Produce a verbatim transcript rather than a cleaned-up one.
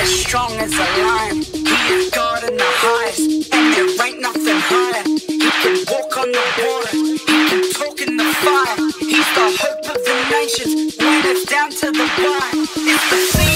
as strong as a lion. He is God in the highest, and there ain't nothing higher. He can walk on the water, he can talk in the fire. He's the hope of the nations, when it's down to the wire. It's the sea.